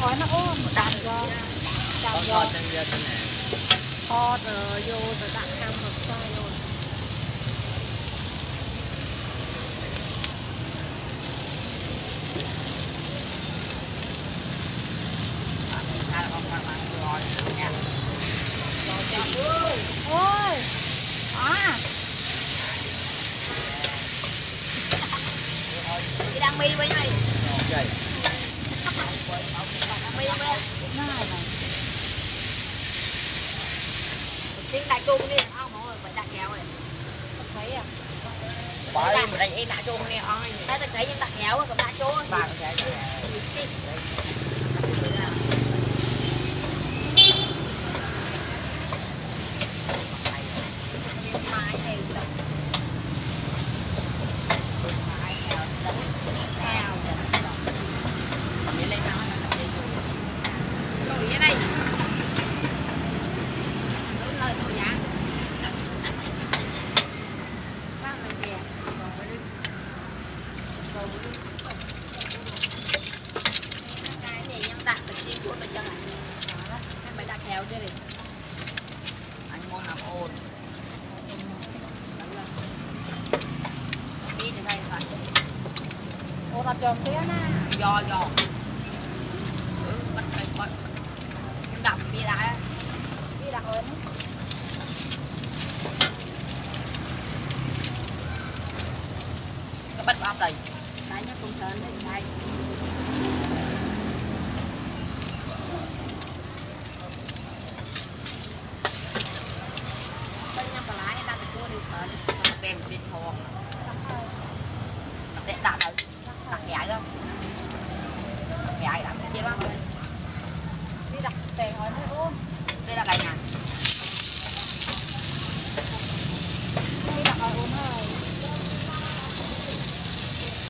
khói nó ôm đạp vào đạp vào hot vô rồi đặt ham vào xoay luôn. Ôi à đi đang mi với này tiếng đại trung đi ông mọi người phải đặt kéo này thấy à bỏ làm cái gì đại trung này ông thấy tôi thấy những đặt kéo của đại trung và cái gì cho tí á giò bắt phải bắt đập đi lại rồi nó bắt vào đây đấy nó cũng sớm lên đây bên nhà bà lái người ta thì mua điều sớm đem điện thoại nó tệ đạp đấy đặt dài không? Đặt dài đặt cái gì đó đi đặt tiền hồi mới uống đi đặt này nè.